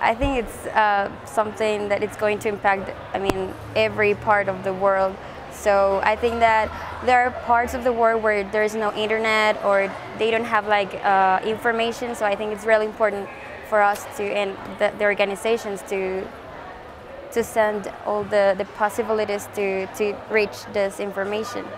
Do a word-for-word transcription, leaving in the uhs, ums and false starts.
I think it's uh, something that it's going to impact, I mean, every part of the world. So I think that there are parts of the world where there is no internet or they don't have like uh, information. So I think it's really important for us to and the, the organizations to to send all the, the possibilities to, to reach this information.